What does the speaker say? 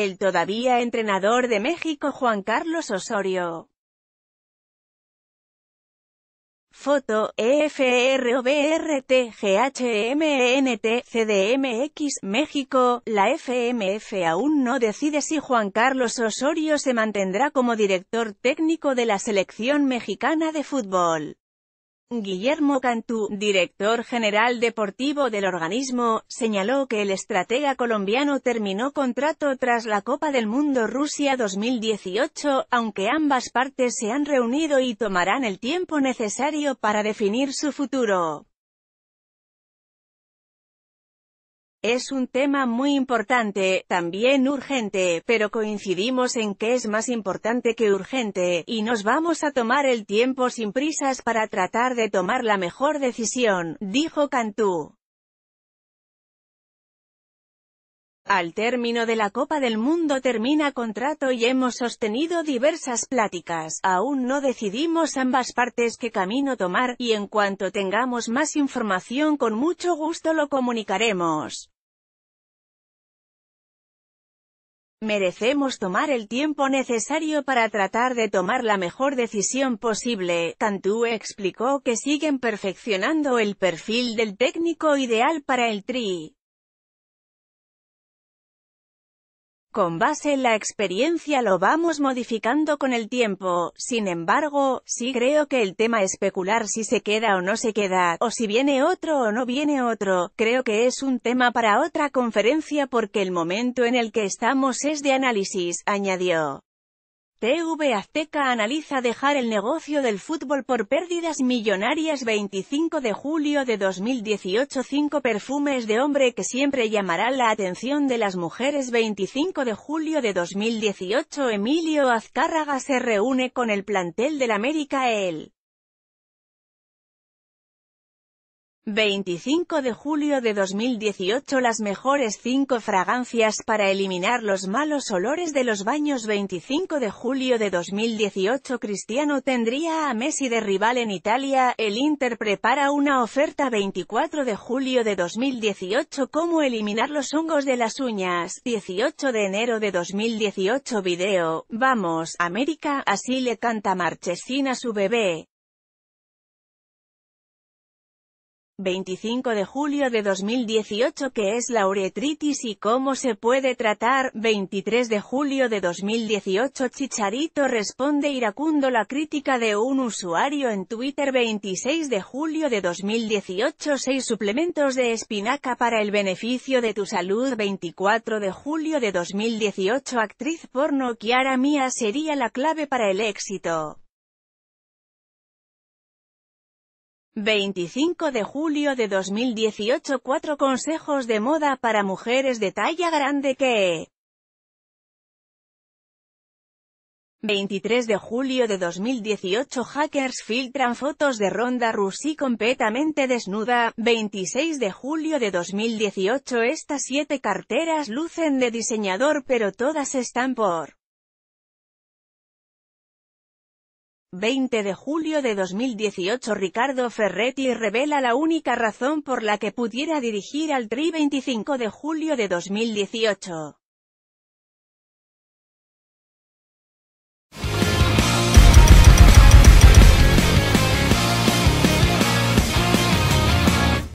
El todavía entrenador de México Juan Carlos Osorio. Foto, EFROBRTGHMNT, CDMX, México. La FMF aún no decide si Juan Carlos Osorio se mantendrá como director técnico de la selección mexicana de fútbol. Guillermo Cantú, director general deportivo del organismo, señaló que el estratega colombiano terminó contrato tras la Copa del Mundo Rusia 2018, aunque ambas partes se han reunido y tomarán el tiempo necesario para definir su futuro. Es un tema muy importante, también urgente, pero coincidimos en que es más importante que urgente, y nos vamos a tomar el tiempo sin prisas para tratar de tomar la mejor decisión, dijo Cantú. Al término de la Copa del Mundo termina contrato y hemos sostenido diversas pláticas. Aún no decidimos ambas partes qué camino tomar, y en cuanto tengamos más información con mucho gusto lo comunicaremos. Merecemos tomar el tiempo necesario para tratar de tomar la mejor decisión posible. Cantú explicó que siguen perfeccionando el perfil del técnico ideal para el Tri. Con base en la experiencia lo vamos modificando con el tiempo. Sin embargo, sí creo que el tema especular si se queda o no se queda, o si viene otro o no viene otro, creo que es un tema para otra conferencia porque el momento en el que estamos es de análisis, añadió. TV Azteca analiza dejar el negocio del fútbol por pérdidas millonarias. 25 de julio de 2018. 5 perfumes de hombre que siempre llamarán la atención de las mujeres. 25 de julio de 2018. Emilio Azcárraga se reúne con el plantel del América. El 25 de julio de 2018. Las mejores 5 fragancias para eliminar los malos olores de los baños. 25 de julio de 2018. Cristiano tendría a Messi de rival en Italia. El Inter prepara una oferta. 24 de julio de 2018. Cómo eliminar los hongos de las uñas. 18 de enero de 2018. Video, vamos, América, así le canta Marchesín a su bebé. 25 de julio de 2018 ¿Qué es la uretritis y cómo se puede tratar? 23 de julio de 2018 Chicharito responde iracundo la crítica de un usuario en Twitter. 26 de julio de 2018 6 suplementos de espinaca para el beneficio de tu salud. 24 de julio de 2018 Actriz porno Kiara Mía sería la clave para el éxito. 25 de julio de 2018 4 consejos de moda para mujeres de talla grande que... 23 de julio de 2018 Hackers filtran fotos de Ronda Rousey completamente desnuda. 26 de julio de 2018 Estas 7 carteras lucen de diseñador pero todas están por... 20 de julio de 2018 Ricardo Ferretti revela la única razón por la que pudiera dirigir al Tri. 25 de julio de 2018